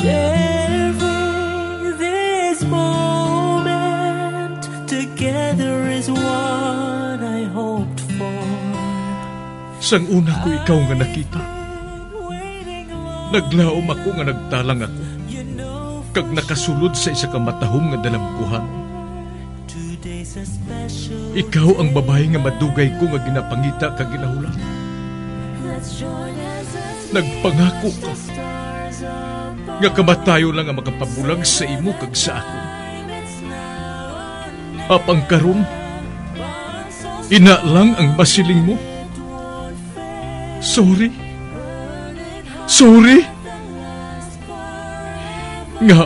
Sharing this moment together is what I hoped for. Sang una ko ikaw nga nakita, naglaom ako nga nagtalang ako, kag nakasulod sa isa ka matahong nga dalamkuhan. Ikaw ang babae nga madugay ko nga ginapangita kag ginahulan. Nagpangako ka nga kamatayo lang ang makapabulag sa imo kag sa ako. Apang karon, ina lang ang basiling mo. Sorry. Nga.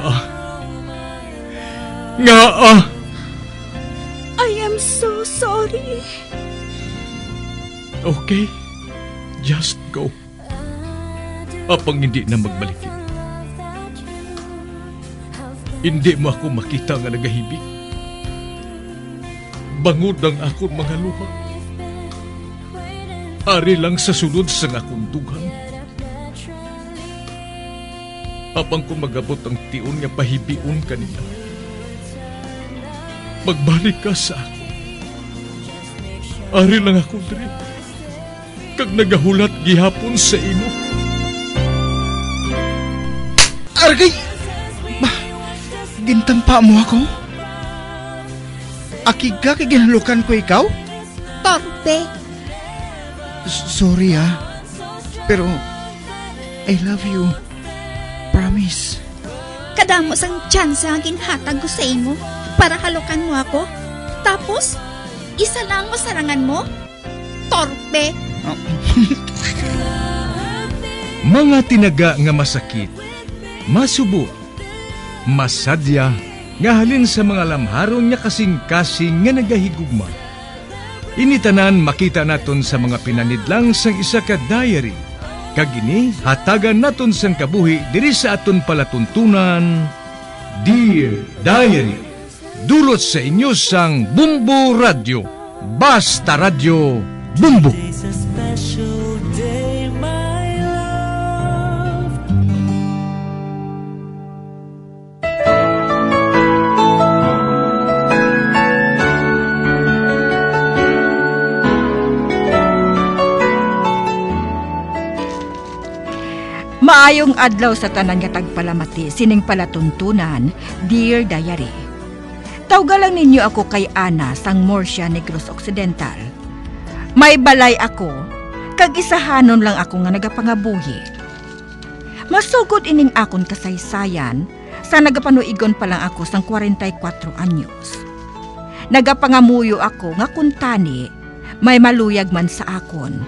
I am so sorry. Okay, just go. Apang hindi na magbalikin. Hindi mo ako makita nga nagahibig. Bangod ang akong mga luha. Ari lang sa sunod sa akong dughang. Apang kung magabot ang tion nga pahibiun kanila, magbalik ka sa ako. Ari lang ako, Dre, kag nagahulat gihapon sa imo. Argay! Gintampa mo ako? Akiga kay ginalukan ko ikaw? Parte. Sorry ah. Pero I love you. Promise. Kadamos ang chance ang ginhatag ko sa imo para halukan mo ako. Tapos isa lang mo sarangan mo? Torpe. Oh. Mga tinaga nga masakit, masubo, masadya nga halin sa mga lamharon nga kasing-kasing nga nagahigugma. Initanan makita naton sa mga pinanidlang sang isa ka diary. Kagini hatagan naton sang kabuhi diri sa aton palatuntunan. Dear Diary, dulot sa inyo sang Bombo Radyo. Basta Radyo, Bombo. Maayong adlaw sa tanan nga tagpalamati, sining palatuntunan, Dear Diary. Tawgalang ninyo ako kay Ana sang Murcia, Negros Occidental. May balay ako, kag-isahanon lang ako nga nagapangabuhi. Masugod ining akon kasaysayan, sa nagapanuigon pa lang ako sang 44 anyos. Nagapangamuyo ako nga kuntani, may maluyag man sa akon.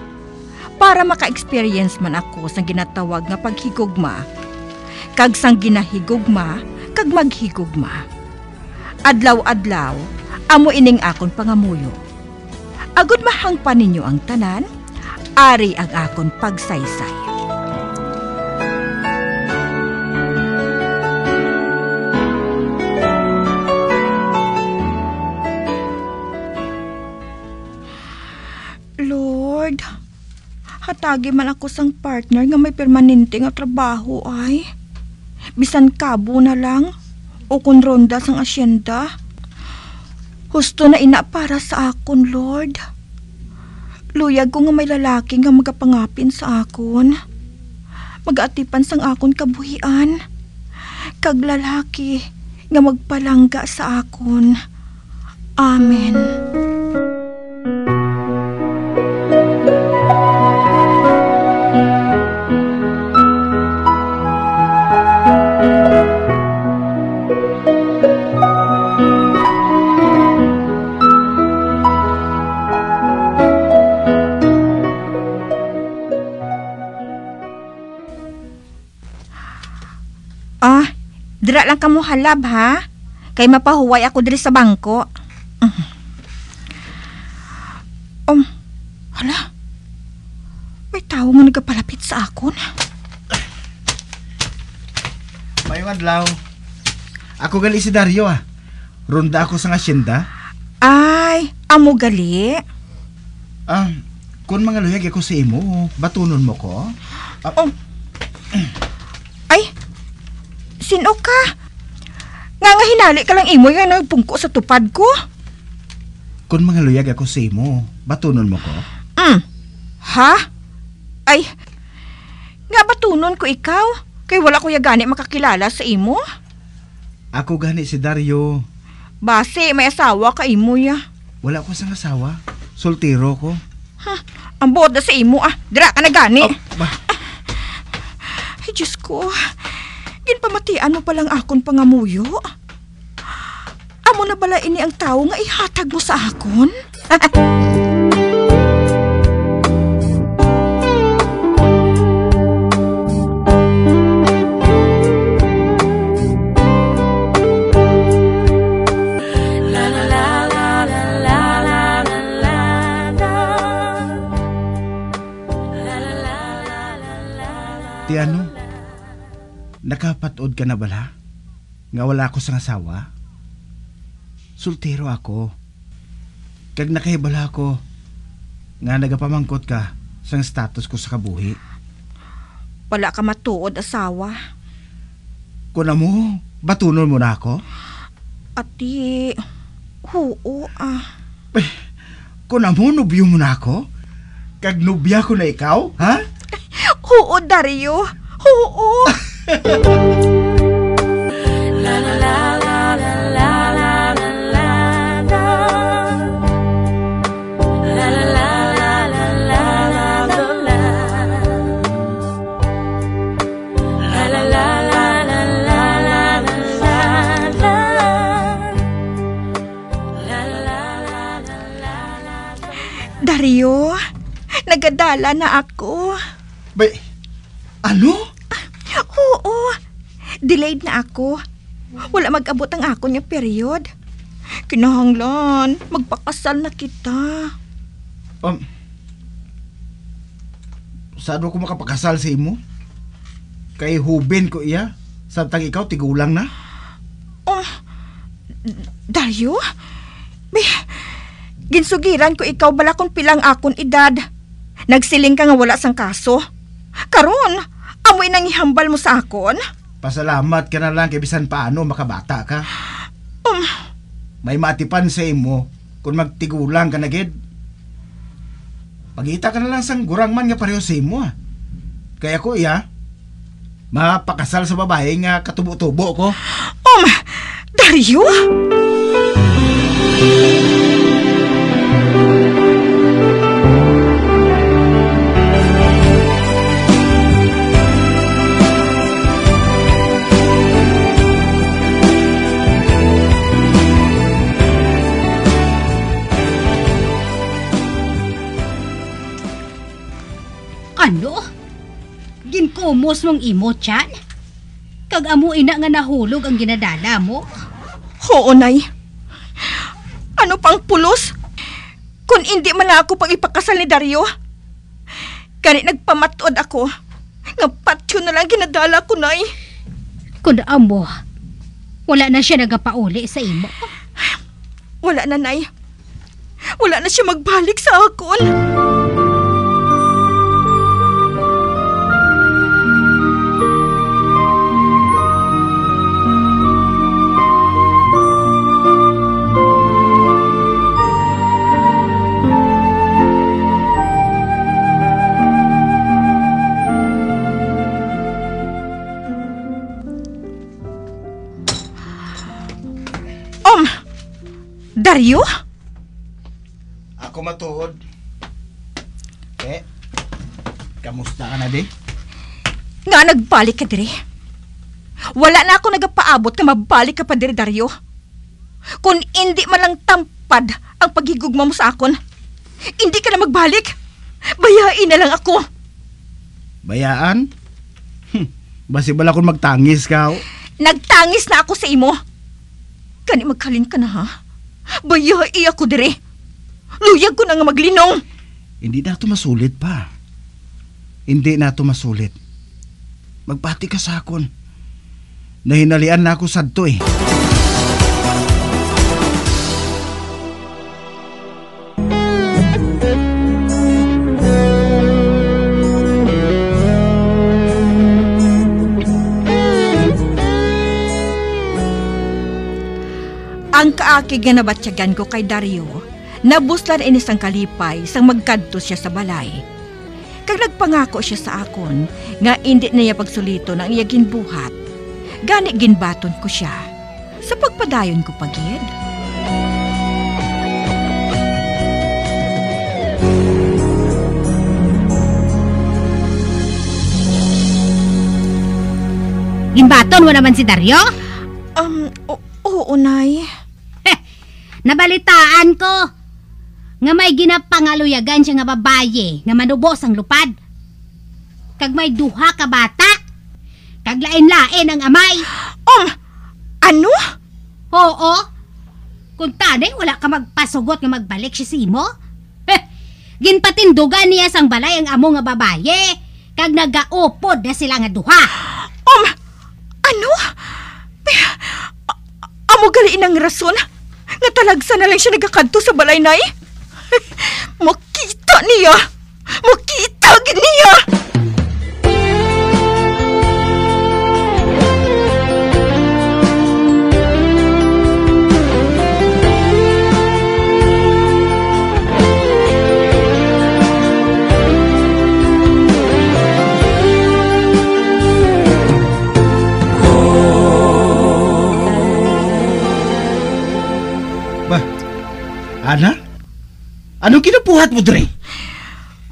Para maka-experience man ako sa ginatawag nga paghigugma. Kag sang ginahigugma, kag maghigugma. Adlaw-adlaw, amo ining akon pangamuyo. Agud mahangpan ninyo ang tanan, ari ang akon pagsaysay. Lord, hatagi man ako sang partner nga may permanente nga trabaho ay. Bisan kabo na lang o kun ronda sang asyenda. Husto na ina para sa akon, Lord. Luyag ko nga may lalaki nga magapangapin sa akon. Mag-aatipan sang akon kabuhian. Kag lalaki nga magpalangga sa akon. Amen. Dira lang ka mo halab, ha? Kay mapahuway ako diri sa bangko. Hala? May tao nga nagapalapit sa akon. Mayong adlaw. Ako gali si Dario, ah. Ronda ako sa asyenda. Ay, amo gali. Kung mga luyag ako sa imo, batunon mo ko? Ay, Sino ka? Nga hinali ka lang imo nga nagpungko sa tupad ko? Kung mangaluyag ako sa imo, batunon mo ko? Ha? Ay, nga batunon ko ikaw? Kay wala ko ya gani makakilala sa imo? Ako gani si Dario. Base, may asawa ka imo ya. Wala ko sang asawa. Soltero ko. Ha? Ang boda sa imo ah. Dira ka na gani. Ay, Diyos ko. Ginpamatian mo palang akon pangamuyo. Amo na bala ini ang tao nga ihatag mo sa akon? Ti ano? Nakapatod ka na bala? Nga wala ako sang asawa? Sultero ako. Kag nakahibala ako, nga nagapamangkot ka sang status ko sa kabuhi. Wala ka matuod, asawa. Kuna mo, batunol mo na ako? Ati, huo ah. Eh, kuna mo, nubyo mo na ako? Kag nubya ko na ikaw, ha? Huo, Dario. Huo. Dario, nagadala na ako. Ba, ano? Oo, delayed na ako. Wala mag-abot ang ako niya period. Kinahanglan, magpakasal na kita. Saan ako makapakasal sa imo? Kay hubin ko iya, samtang ikaw tigulang na. Dario? May... Ginsugiran ko ikaw bala kung pilang akon edad. Nagsiling ka nga wala sang kaso. Karon, amoy nang ihambal mo sa akon? Pasalamat ka na lang kay bisan paano makabata ka. May matipan sa imo kung magtigulang ka na gid. Pagita ka na lang sang gurang man nga pareho sa imo. Kaya ko iya, mapakasal sa babae nga katubo-tubo ko. Dario? Ano? Ginkumos mong imo, tiyan? Kag-amuin na nga nahulog ang ginadala mo? Oo, Nay. Ano pang pulos? Kung hindi man ako pang ipakasal ni Dario. Ganit nagpamatod ako. Napatyo na lang ginadala ko, Nay. Kuna mo, wala na siya nagapauli sa imo. Wala na, Nay. Wala na siya magbalik sa akon. Dario? Ako matuod. Kamusta ka na, di? Nga nagbalik ka, diri. Wala na ako nagapaabot na mabalik ka pa, diri, Dario. Kung hindi man lang tampad ang paghigugma mo sa akon, hindi ka na magbalik. Bayain na lang ako. Bayaan? Basibala kung magtangis ka. Nagtangis na ako sa imo. Gani magkalin ka na, ha? Bayai ako dire. Luyag ko na nga maglinong. Hindi na ito masulit pa. Hindi na ito masulit. Magpati ka sa akon. Nahinalian na ako sadto eh. Ang kaakig nga nabatyagan ko kay Dario, nabuslan inis ang kalipay sang magkadto siya sa balay. Kag nagpangako siya sa akon, nga indi na niya pagsulito ng iya ginbuhat. Gani ginbaton ko siya, sa pagpadayon ko pagid. Ginbaton mo naman si Dario? Oo, Nay. Nabalitaan ko nga may ginapangaluyagan siya nga babaye nga manubos ang lupad. Kag may duha ka bata. Kag lain-lain ang amay. Ano? Oo. Kung tanay, wala ka magpasugot nga magbalik siya si mo. Ginpatindugan niya sang balay ang amo nga babaye. Kag nagaupod na sila nga duha. Ano? Amo galiin ang rason? Natalagsa na lang siya nagakadto sa balay, Nay? Makita niya! Makita niya! Ana? Anong kinapuhat mo, Dre?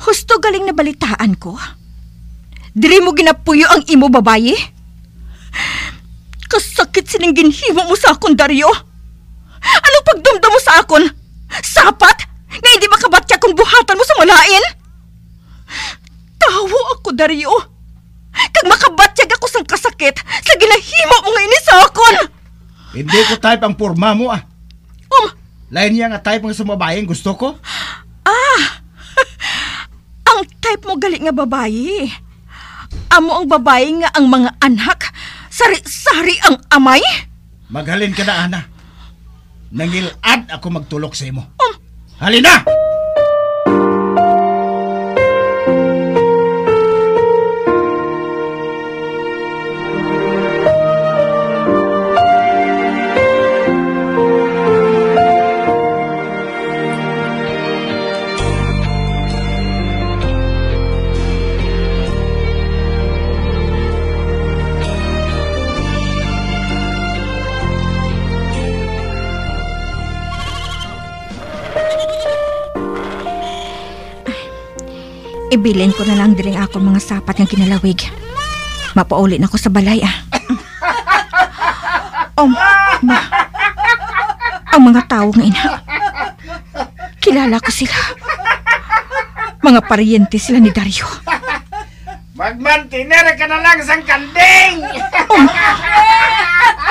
Husto galing nabalitaan ko. Dre mo ginapuyo ang imo, babaye? Kasakit silang ginhimo mo sa akon, Dario. Anong pagdumdam mo sa akon? Sapat? Na hindi makabatya kung buhatan mo sa malain? Tawo ako, Dario. Kag makabatyag ako sang kasakit sa ginahimo mo ngayon sa akon. Hindi ko type ang porma mo, Lain niya nga type ng sumabayang gusto ko? Ang type mo galing nga babae. Amo ang babae nga ang mga anak, sari-sari ang amay? Maghalin ka na, Ana. Nangilad ako magtulok sa imo. Halina! Ibilin ko na lang diring ako mga sapat ng kinalawig. Mapauli na ko sa balay, Ang mga tao nga ina. Kilala ko sila. Mga paryente sila ni Dario. Magmantinera ka na lang sang kanding!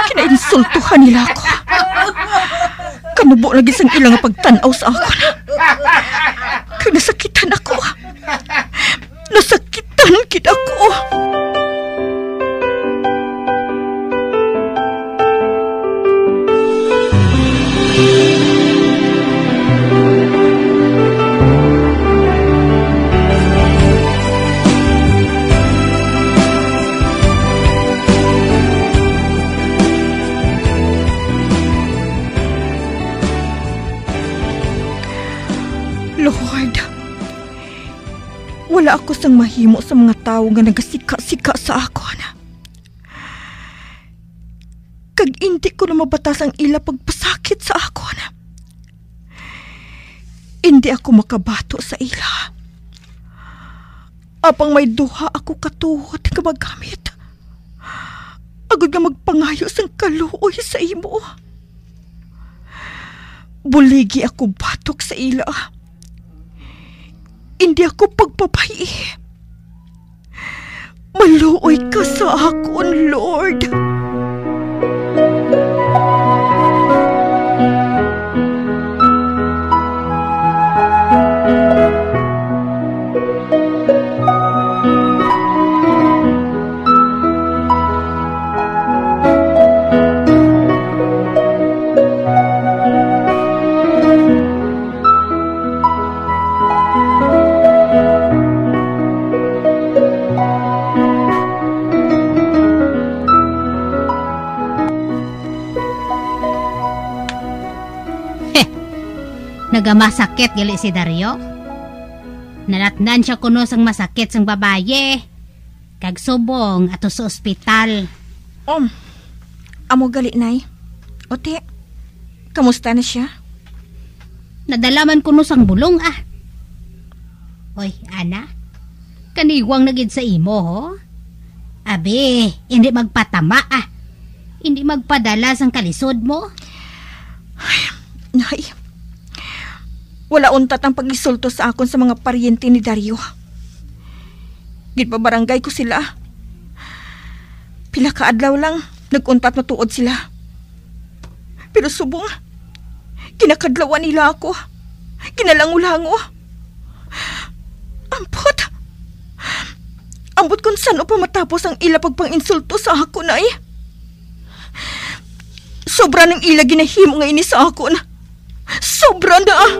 Kinainsultuhan nila ako. Kanubo lagi sang ilang pagtanaw sa ako na. Kinasakitan ako. Nasakitan kita ko. Lord, wala ako sang mahimo sa mga tao nga nagasika-sika sa ako na. Kag hindi ko na mabatas ang ila pagpasakit sa ako na. Hindi ako makabato sa ila. Apang may duha ako katuhot nga magamit. Agud nga magpangayo sang kaluoy sa imo. Buligi ako batok sa ila. Hindi ako pagpapayi. Maluoy ka sa akon, Lord. nga masakit gali si Dario. Nanatnan siya kuno sang masakit sang babaye. Kag subong ato sa ospital. Amo gali nay. Ote, kamusta na siya? Nadalaman kuno sang bulong ah. Oy, ana. Kaniwang nagid sa imo ho. Abi, hindi magpatama ah. Hindi magpadala sang kalisod mo. Ay, nay, wala untat ang pagisulto sa akon sa mga paryente ni Dario. Gidpabarangay ko sila. Pila ka adlaw lang naguntat matuod sila. Pero subong, kinakadlawan nila ako. Kinalangulango. Ampot. Ampot kung saan o pa matapos ang ila pagpang-insulto sa akon ay. Sobra ng ila ginahimo nga ini sa akon. Sobra na ah!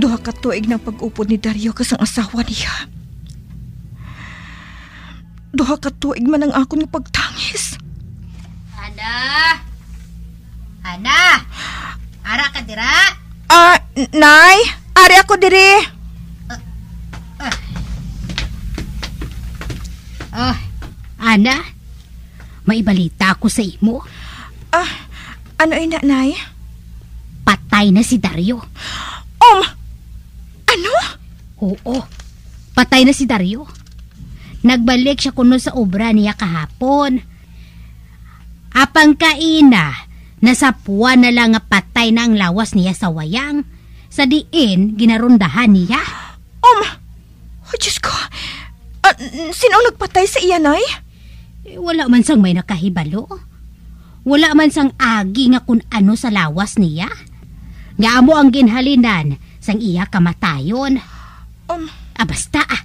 Duha ka tuig ng pag-upod ni Dario kasang asawa niya. Duha ka tuig man ang akong pagtangis. Ana! Ana! Ara ka dira? Nay! Ari ako diri! Ana? May balita ako sa imo. Ano ina, nay? Patay na si Dario. Ano? Oo. Patay na si Dario. Nagbalik siya kuno sa obra niya kahapon. Apang kaina, nasapuan na lang patay na ang lawas niya sa wayang. Sa diin, ginarundahan niya. Oh, Diyos ko. Sino nagpatay sa iya, nay? Wala man sang may nakahibalo. Wala man sang agi nga kun ano sa lawas niya. Nga amo ang ginhalinan sang iya kamatayon. Basta ah.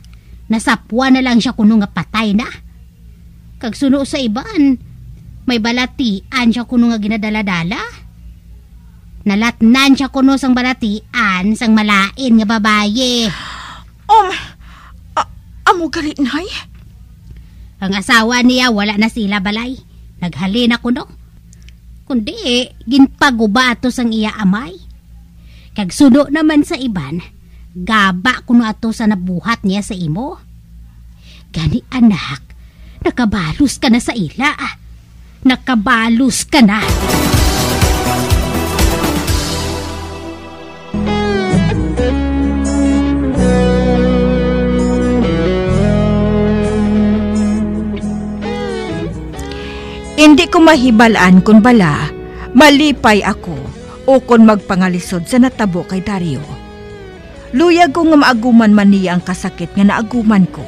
Nasapuan na lang siya kuno nga patay na. Kag suno sa ibaan, may balatian siya kuno nga ginadala-dala. Nalatnan siya kuno sang balatian sang malain nga babaye. Amo gali nay. Ang asawa niya wala na sila balay. Naghali na kuno. Kundi ginpaguba ato sang iya amay. Kag suno naman sa iban, gaba kuno ato sa nabuhat niya sa imo. Gani anak, nakabalos ka na sa ila. Nakabalos ka na. Hindi ko mahibalaan kung bala, malipay ako o kung magpangalisod sa natabo kay Dario. Luya ko nga maaguman man niya ang kasakit nga naaguman ko.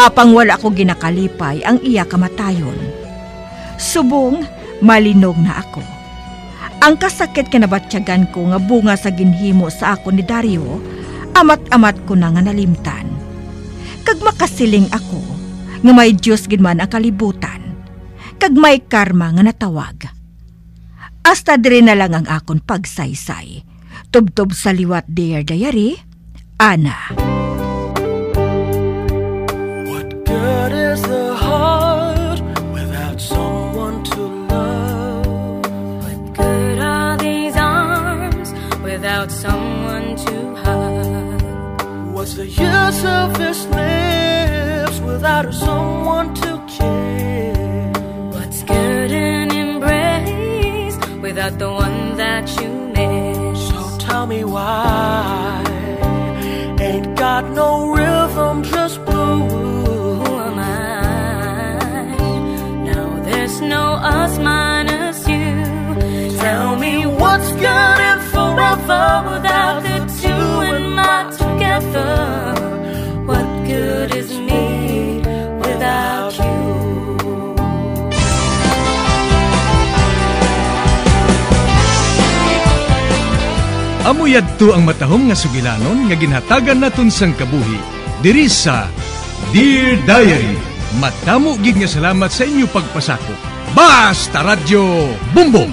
Apang wala ko ginakalipay ang iya kamatayon. Subong, malinog na ako. Ang kasakit nga nabatyagan ko nga bunga sa ginhimo sa ako ni Dario, amat-amat ko na nga nalimtan. Kag makasiling ako, nga may Diyos ginman ang kalibutan. Kag may karma nga natawag. Asta diri na lang ang akon pagsaysay. Tubtob sa liwat, Dear Diary, Ana. What good is the heart without someone to love? What good are these arms without someone to hug? What's the use of this lips without someone to kiss? What's good an embrace without the one that you miss? Tell me why, ain't got no rhythm, just blue. Who am I? Now there's no us minus you. Tell me what's good and forever without the two and my together. What good is me without you? Amuyadto ang matahong nga sugilanon nga ginhatagan naton sang kabuhi diri sa Dear Diary, madamo gid nga salamat sa inyo pagpasakop. Basta Radyo, Bombo!